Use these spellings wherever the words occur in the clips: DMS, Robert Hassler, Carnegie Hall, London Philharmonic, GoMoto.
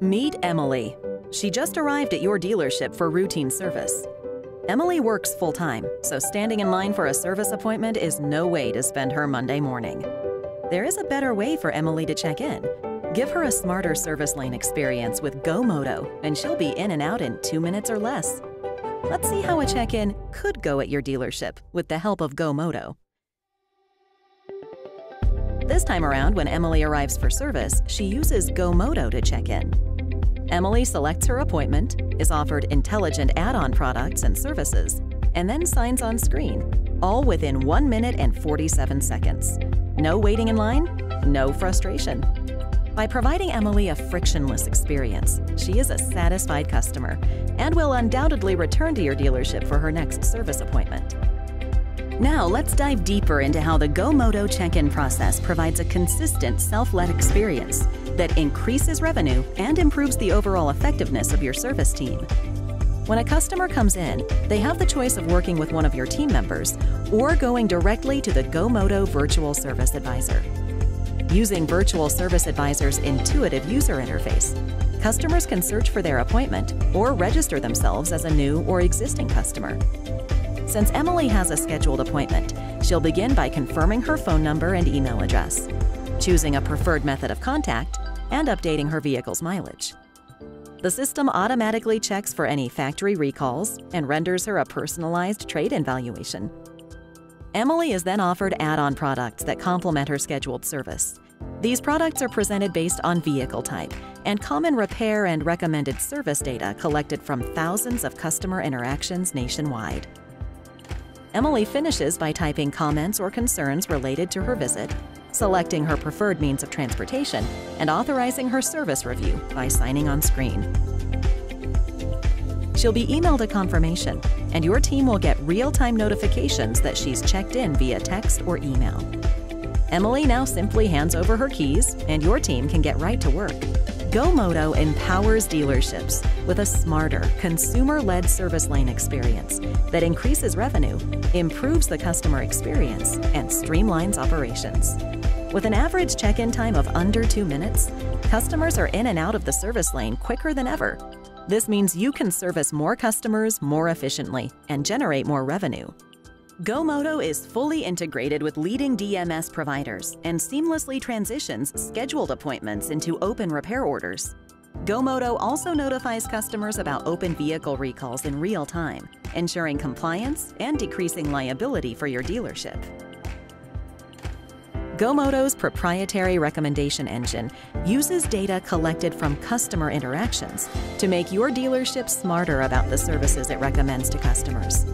Meet Emily. She just arrived at your dealership for routine service. Emily works full-time, so standing in line for a service appointment is no way to spend her Monday morning. There is a better way for Emily to check in. Give her a smarter service lane experience with GoMoto, and she'll be in and out in 2 minutes or less. Let's see how a check-in could go at your dealership with the help of GoMoto. This time around, when Emily arrives for service, she uses GoMoto to check in. Emily selects her appointment, is offered intelligent add-on products and services, and then signs on screen, all within 1 minute and 47 seconds. No waiting in line, no frustration. By providing Emily a frictionless experience, she is a satisfied customer and will undoubtedly return to your dealership for her next service appointment. Now let's dive deeper into how the GoMoto check-in process provides a consistent self-led experience that increases revenue and improves the overall effectiveness of your service team. When a customer comes in, they have the choice of working with one of your team members or going directly to the GoMoto Virtual Service Advisor. Using Virtual Service Advisor's intuitive user interface, customers can search for their appointment or register themselves as a new or existing customer. Since Emily has a scheduled appointment, she'll begin by confirming her phone number and email address, choosing a preferred method of contact, and updating her vehicle's mileage. The system automatically checks for any factory recalls and renders her a personalized trade-in valuation. Emily is then offered add-on products that complement her scheduled service. These products are presented based on vehicle type and common repair and recommended service data collected from thousands of customer interactions nationwide. Emily finishes by typing comments or concerns related to her visit, selecting her preferred means of transportation, and authorizing her service review by signing on screen. She'll be emailed a confirmation, and your team will get real-time notifications that she's checked in via text or email. Emily now simply hands over her keys, and your team can get right to work. GoMoto empowers dealerships with a smarter, consumer-led service lane experience that increases revenue, improves the customer experience, and streamlines operations. With an average check-in time of under 2 minutes, customers are in and out of the service lane quicker than ever. This means you can service more customers more efficiently and generate more revenue. GoMoto is fully integrated with leading DMS providers and seamlessly transitions scheduled appointments into open repair orders. GoMoto also notifies customers about open vehicle recalls in real time, ensuring compliance and decreasing liability for your dealership. GoMoto's proprietary recommendation engine uses data collected from customer interactions to make your dealership smarter about the services it recommends to customers.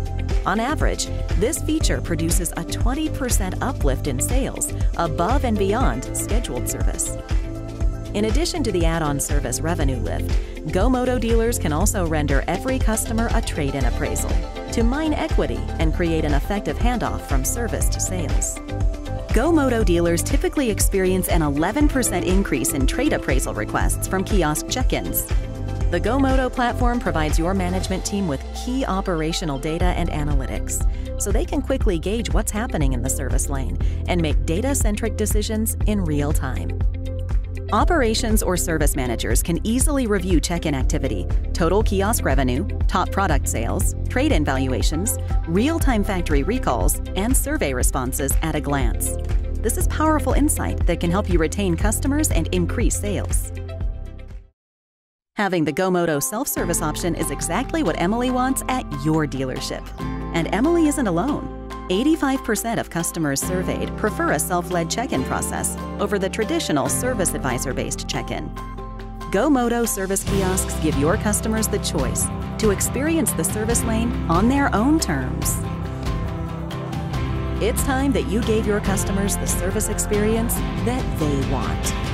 On average, this feature produces a 20% uplift in sales above and beyond scheduled service. In addition to the add-on service revenue lift, GoMoto dealers can also render every customer a trade-in appraisal to mine equity and create an effective handoff from service to sales. GoMoto dealers typically experience an 11% increase in trade appraisal requests from kiosk check-ins. The GoMoto platform provides your management team with key operational data and analytics, so they can quickly gauge what's happening in the service lane and make data-centric decisions in real time. Operations or service managers can easily review check-in activity, total kiosk revenue, top product sales, trade-in valuations, real-time factory recalls, and survey responses at a glance. This is powerful insight that can help you retain customers and increase sales. Having the GoMoto self-service option is exactly what Emily wants at your dealership. And Emily isn't alone. 85% of customers surveyed prefer a self-led check-in process over the traditional service advisor-based check-in. GoMoto service kiosks give your customers the choice to experience the service lane on their own terms. It's time that you gave your customers the service experience that they want.